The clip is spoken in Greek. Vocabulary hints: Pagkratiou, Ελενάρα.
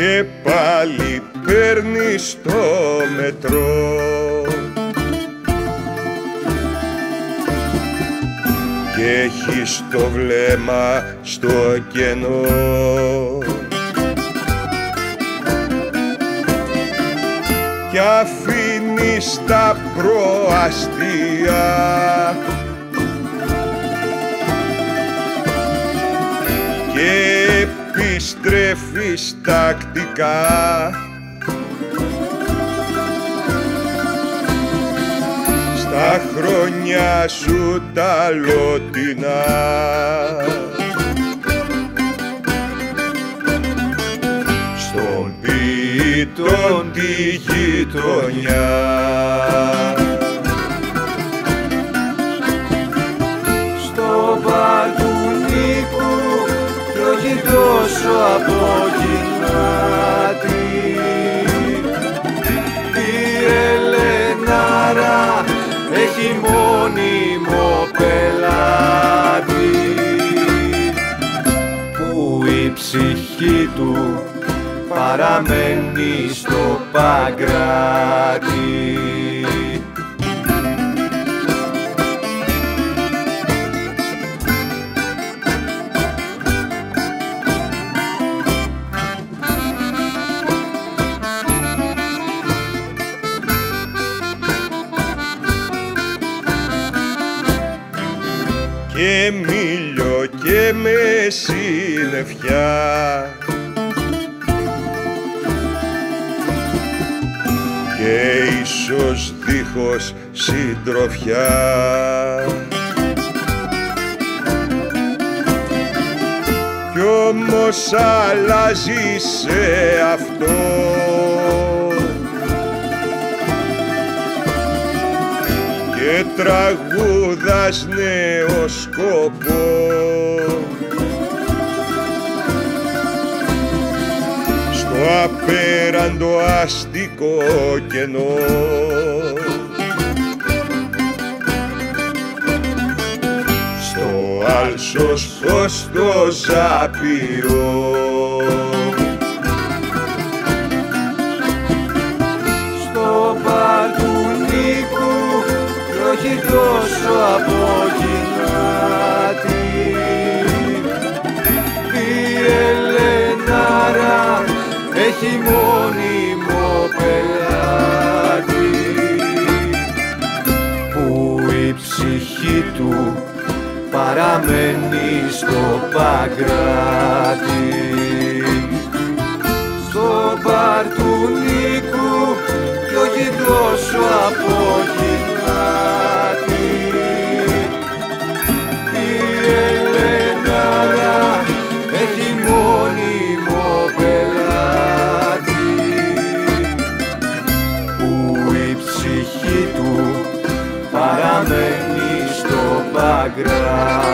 και πάλι παίρνεις το μετρό. Κι έχεις το βλέμμα στο κενό κι αφήνεις τα προαστία και επιστρέφεις τακτικά στα χρόνια σου τα λωτινά. Στον ποιητόν τη γειτονιά, στο Παρτουνίκου το γητό σου απογυνάτη, τη Ελενάρα έχει μόνιμο πελάτη που η ψυχή του παραμένει στο Παγκράτη. Και μήλιο και με συννεφιά και ίσως δίχως συντροφιά κι όμως αλλάζει σε αυτό και τραγούδας νέο σκοπό στο απέραντο αστικό κενό. Στο άλσος φως το ζάπιο, στο Παρτουνίκου όχι τόσο απογυνάτη, η Ελενάρα έχει μόνιμο πελάτη που η ψυχή του παραμένει στο Παγκράτη. Στο Παρτουνίκου κι όχι τόσο απογυνάτη, η Ελενάρα έχει μόνιμο πελάτη που η ψυχή του παραμένει στο Παγκράτη.